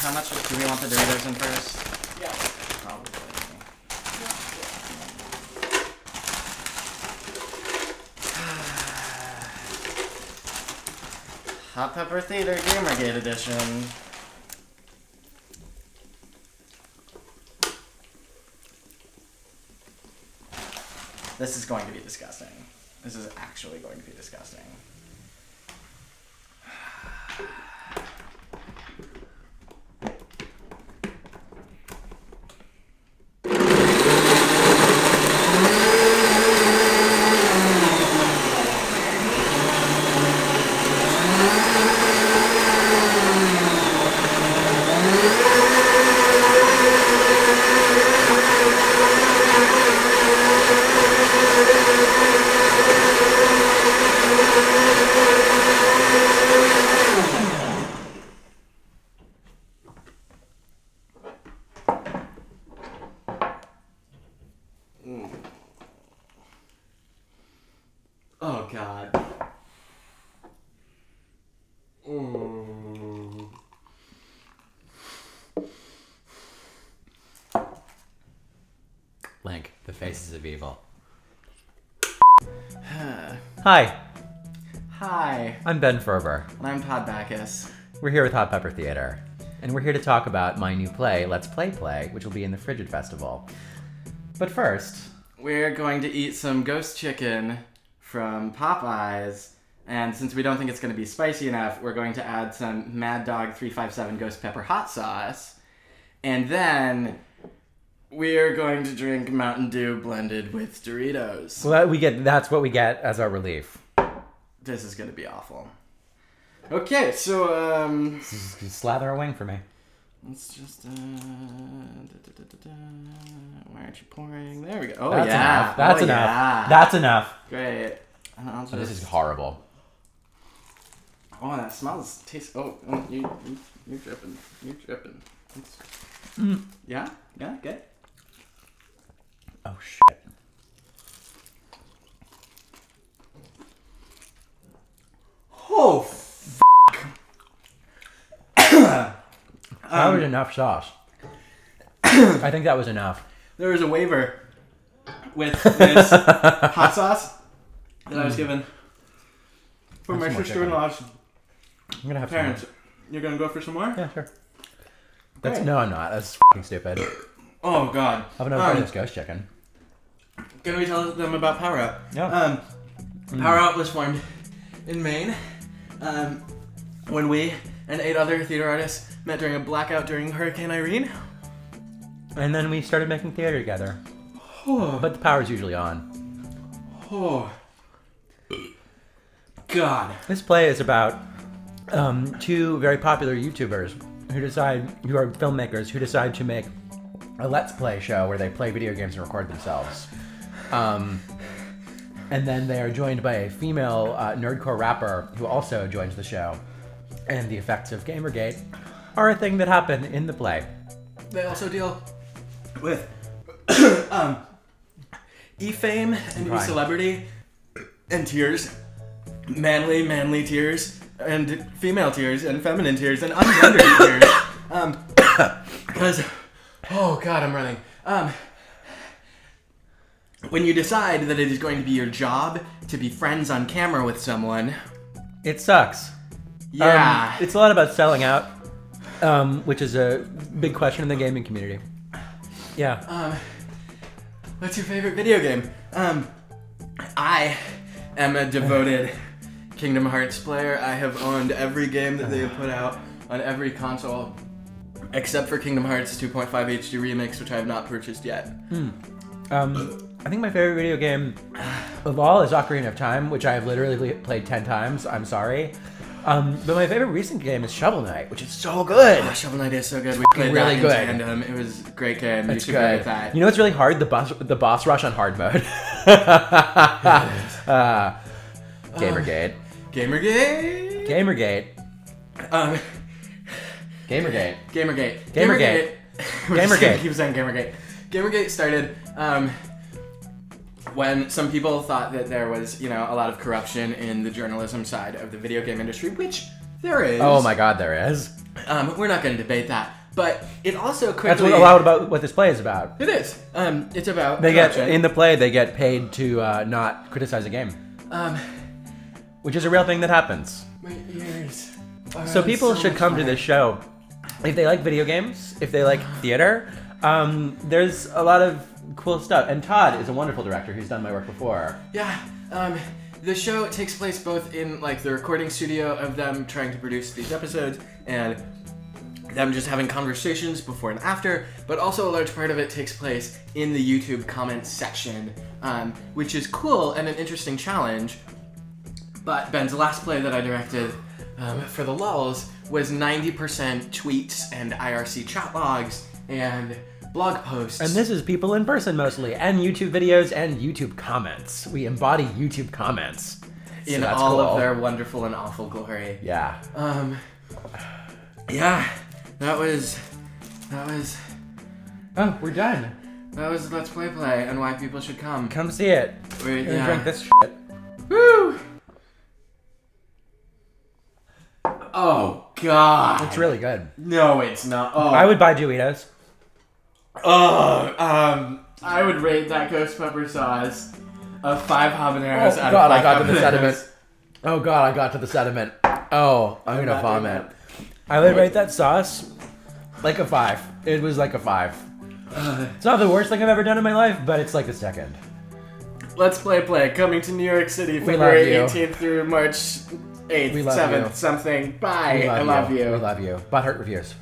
How much do we want the Doritos in first? Yeah. Probably. Yeah. Hot Pepper Theater Gamergate Edition. This is going to be disgusting. This is actually going to be disgusting. Hi. Hi. I'm Ben Ferber. And I'm Todd Backus. We're here with Hot Pepper Theater. And we're here to talk about my new play, Let's Play Play, which will be in the Frigid Festival. But first, we're going to eat some ghost chicken from Popeyes. And since we don't think it's going to be spicy enough, we're going to add some Mad Dog 357 Ghost Pepper Hot Sauce. And then we're going to drink Mountain Dew blended with Doritos. Well, that's what we get as our relief. This is going to be awful. Okay, so, slather a wing for me. Let's just, why aren't you pouring? There we go. Oh, that's enough. That's enough. Yeah. That's enough. Great. And I'll just... oh, this is horrible. Oh, that smells... tastes... oh, you're dripping. You're dripping. Mm. Yeah? Yeah? Good? Oh, shit. Oh, f***. That was enough sauce. I think that was enough. There was a waiver with this hot sauce that I was given for my sister-in-law's parents. You're going to go for some more? Yeah, sure. That's, no, I'm not. That's f***ing stupid. Oh, God. I've never heard of this ghost chicken. Can we tell them about Power Out? Yeah. Power Out was formed in Maine when we and 8 other theater artists met during a blackout during Hurricane Irene. And then we started making theater together. Oh. But the power's usually on. Oh. God. This play is about 2 very popular YouTubers who are filmmakers, who decide to make a Let's Play show where they play video games and record themselves. And then they are joined by a female nerdcore rapper who also joins the show. And the effects of Gamergate are a thing that happen in the play. They also deal with e-fame and celebrity and tears. Manly tears. And female tears, and feminine tears, and ungendered tears. Because, oh God, I'm running. When you decide that it is going to be your job to be friends on camera with someone, it sucks. Yeah. It's a lot about selling out, which is a big question in the gaming community. Yeah. What's your favorite video game? I am a devoted Kingdom Hearts player. I have owned every game that they have put out on every console, except for Kingdom Hearts 2.5 HD remix, which I have not purchased yet. I think my favorite video game of all is Ocarina of Time, which I have literally played 10 times. I'm sorry. But my favorite recent game is Shovel Knight, which is so good. Oh, Shovel Knight is so good. We played really that good. In tandem. It was a great game. It's you should play that. You know what's really hard? The boss rush on hard mode. Gamergate. Gamergate? Gamergate. Gamergate. Gamergate. Gamergate. Gamergate. Keep saying Gamergate. Gamergate started when some people thought that there was, you know, a lot of corruption in the journalism side of the video game industry, which there is. Oh my God, there is. We're not going to debate that. But it also quickly... That's what this play is about. It is. It's about... In the play, they get paid to not criticize a game. Which is a real thing that happens. My ears. So people should come to this show. If they like video games, if they like theater, there's a lot of cool stuff. And Todd is a wonderful director who's done my work before. Yeah. The show takes place both in like the recording studio of them trying to produce these episodes and... them just having conversations before and after, but also a large part of it takes place in the YouTube comments section, which is cool and an interesting challenge. But Ben's last play that I directed for the lulz was 90% tweets and IRC chat logs and blog posts. And this is people in person mostly, and YouTube videos and YouTube comments. We embody YouTube comments. In all of their wonderful and awful glory. Yeah. Yeah. That was... Oh, we're done. That was Let's Play Play and why people should come. Come see it. We're gonna drink this shit. Woo! Oh, God. It's really good. No, it's not. Oh. I would buy Dewitos. Oh, I would rate that ghost pepper sauce a 5 habaneros out of 5. Oh, God, I got to the sediment. Oh, God, I got to the sediment. Oh, I'm gonna vomit. I would rate that sauce like a 5. It was like a 5. It's not the worst thing I've ever done in my life, but it's like the second. Let's Play Play, coming to New York City, February 18th through March 8th, 7th, something. Bye, I love you. We love you. Butthurt reviews.